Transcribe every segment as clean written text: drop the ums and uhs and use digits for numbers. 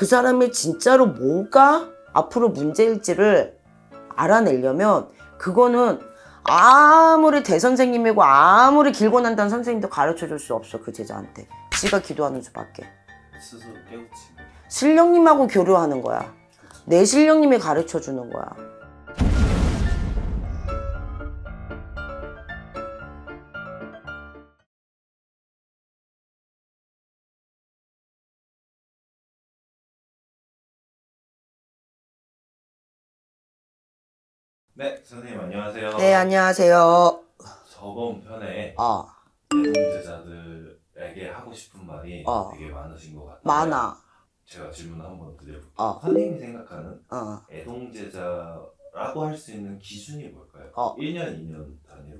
그 사람이 진짜로 뭐가 앞으로 문제일지를 알아내려면 그거는 아무리 대선생님이고 아무리 길고 난다는 선생님도 가르쳐줄 수 없어. 그 제자한테 지가 기도하는 수밖에. 스스로 깨우치 신령님하고 교류하는 거야. 그치. 내 신령님이 가르쳐주는 거야. 네, 선생님 안녕하세요. 네, 안녕하세요. 저번 편에 내동제자들에게 하고 싶은 말이 되게 많으신 것 같아요. 많아. 제가 질문을 한번 드려볼게요. 선생님이 생각하는 애동제자라고 할 수 있는 기준이 뭘까요? 1년, 2년 단위로.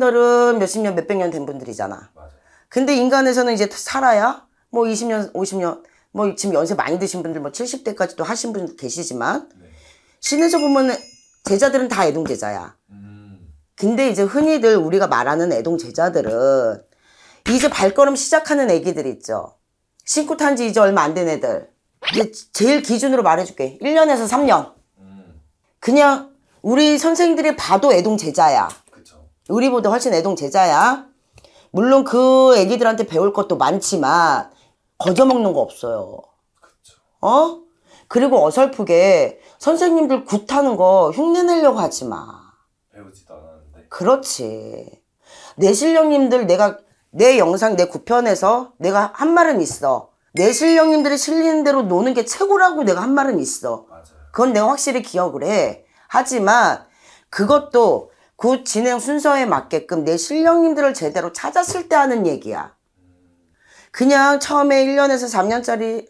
신령님들은 몇십 년, 몇백 년 된 분들이잖아. 맞아요. 근데 인간에서는 이제 살아야 뭐 20년, 50년, 뭐 지금 연세 많이 드신 분들 뭐 70대까지도 하신 분들 계시지만 네. 신에서 보면 제자들은 다 애동제자야. 근데 이제 흔히들 우리가 말하는 애동제자들은 이제 발걸음 시작하는 애기들 있죠. 신고 탄 지 이제 얼마 안 된 애들. 이제 제일 기준으로 말해줄게. 1년에서 3년. 그냥 우리 선생님들이 봐도 애동제자야. 그쵸. 우리보다 훨씬 애동제자야. 물론 그 애기들한테 배울 것도 많지만 거저먹는 거 없어요. 그쵸. 어? 그리고 어설프게 선생님들 굿하는 거 흉내내려고 하지 마. 배우지도 않았는데. 그렇지. 내 신령님들 내가 내 영상 내 9편에서 내가 한 말은 있어. 내 신령님들이 실리는 대로 노는 게 최고라고 내가 한 말은 있어. 맞아요. 그건 내가 확실히 기억을 해. 하지만 그것도 그 진행 순서에 맞게끔 내 신령님들을 제대로 찾았을 때 하는 얘기야. 그냥 처음에 1년에서 3년짜리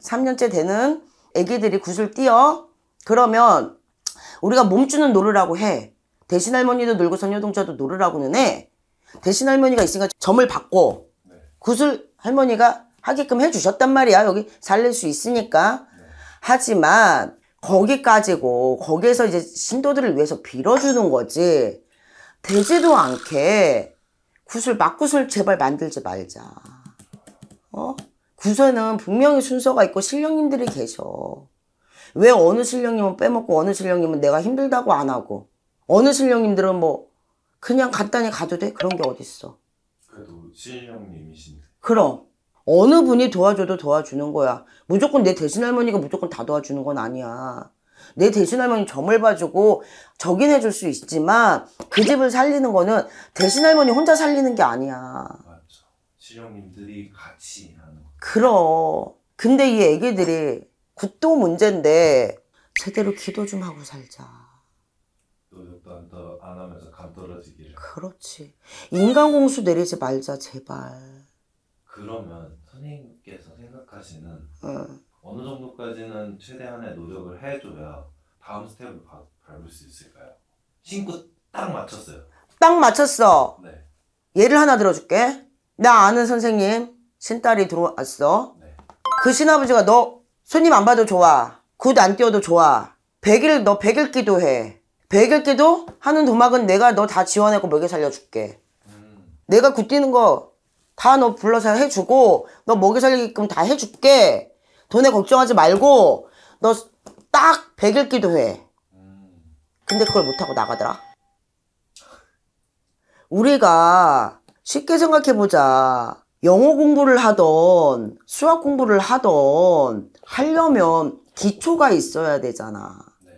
3년째 되는 애기들이 굿을 띄어. 그러면 우리가 몸주는 노르라고 해. 대신 할머니도 놀고 선녀동자도 노르라고는 해. 대신 할머니가 있으니까 점을 받고 네. 굿을 할머니가 하게끔 해주셨단 말이야. 여기 살릴 수 있으니까. 네. 하지만 거기까지고 거기에서 이제 신도들을 위해서 빌어주는 거지 되지도 않게 굿을 막굿을 제발 만들지 말자. 어? 구서는 분명히 순서가 있고 신령님들이 계셔. 왜 어느 신령님은 빼먹고 어느 신령님은 내가 힘들다고 안 하고 어느 신령님들은 뭐 그냥 간단히 가도 돼? 그런 게 어딨어. 그래도 신령님이신데. 그럼 어느 분이 도와줘도 도와주는 거야. 무조건 내 대신 할머니가 무조건 다 도와주는 건 아니야. 내 대신 할머니 점을 봐주고 저긴 해줄 수 있지만 그 집을 살리는 거는 대신 할머니 혼자 살리는 게 아니야. 맞죠. 신령님들이 같이 하는 거. 그럼. 근데 이 애기들이 굿도 문제인데 제대로 기도 좀 하고 살자. 노력도 안 하면서 감 떨어지기를. 그렇지. 인간공수 내리지 말자 제발. 그러면 선생님께서 생각하시는 어느 정도까지는 최대한의 노력을 해줘야 다음 스텝을 밟을 수 있을까요? 신고 딱 맞췄어요. 딱 맞췄어. 네. 예를 하나 들어줄게. 나 아는 선생님 신딸이 들어왔어. 네. 그 신아버지가 너 손님 안 봐도 좋아. 굿 안 띄워도 좋아. 100일 너 100일 기도해. 100일 기도 하는 도막은 내가 너 다 지원하고 먹여 살려줄게. 내가 굿 띄는 거 다 너 불러서 해주고 너 먹여 살리게끔 다 해줄게. 돈에 걱정하지 말고 너 딱 100일 기도해. 근데 그걸 못하고 나가더라. 우리가 쉽게 생각해보자. 영어 공부를 하던 수학 공부를 하던 하려면 기초가 있어야 되잖아. 네.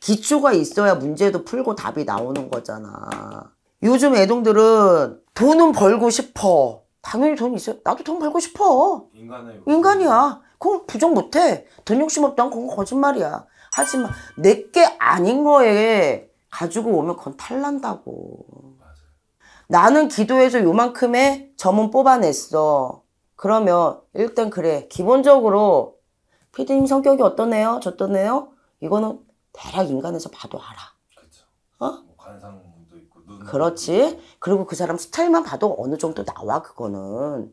기초가 있어야 문제도 풀고 답이 나오는 거잖아. 요즘 애동들은 돈은 벌고 싶어. 당연히 돈 있어요. 나도 돈 벌고 싶어. 인간이야. 그건 부정 못해. 돈 욕심 없다면 그건 거짓말이야. 하지만 내게 아닌 거에 가지고 오면 그건 탈난다고. 나는 기도해서 요만큼의 점은 뽑아냈어. 그러면 일단 그래. 기본적으로 피디님 성격이 어떠네요? 저떠네요? 이거는 대략 인간에서 봐도 알아. 그렇죠. 어? 뭐 관상도 있고 눈. 그렇지. 있고. 그리고 그 사람 스타일만 봐도 어느 정도 나와 그거는.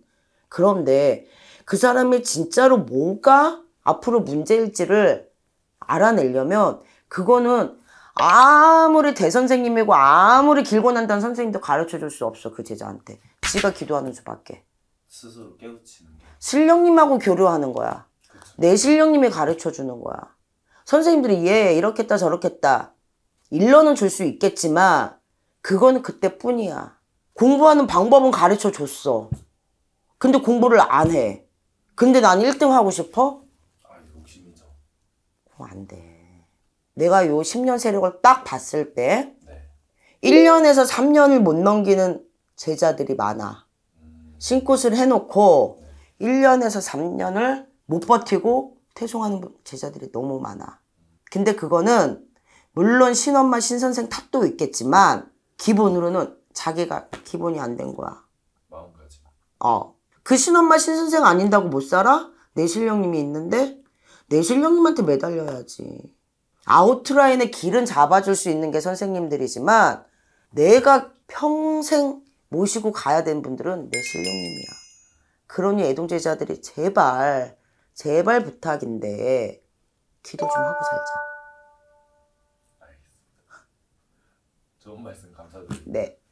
그런데 그 사람이 진짜로 뭐가 앞으로 문제일지를 알아내려면 그거는 아무리 대선생님이고 아무리 길고 난다는 선생님도 가르쳐줄 수 없어. 그 제자한테 지가 기도하는 수밖에. 스스로 깨우치는 게 신령님하고 교류하는 거야. 그쵸. 내 실력님이 가르쳐주는 거야. 선생님들이 얘 이렇게 했다 저렇게 했다 일러는 줄 수 있겠지만 그건 그때뿐이야. 공부하는 방법은 가르쳐줬어. 근데 공부를 안 해. 근데 난 1등 하고 싶어? 아, 욕심이죠. 안 돼. 내가 요 10년 세력을 딱 봤을 때 네. 1년에서 3년을 못 넘기는 제자들이 많아. 신꽃을 해놓고 네. 1년에서 3년을 못 버티고 퇴송하는 제자들이 너무 많아. 근데 그거는 물론 신엄마 신선생 탓도 있겠지만 기본으로는 자기가 기본이 안 된 거야. 마음까지. 그 신엄마 신선생 아닌다고 못 살아? 내 실력님이 있는데? 내 실력님한테 매달려야지. 아웃라인의 길은 잡아줄 수 있는 게 선생님들이지만 내가 평생 모시고 가야 되는 분들은 내 실력님이야. 그러니 애동제자들이 제발 부탁인데 기도 좀 하고 살자. 알겠습니다. 좋은 말씀 감사드립니다. 네.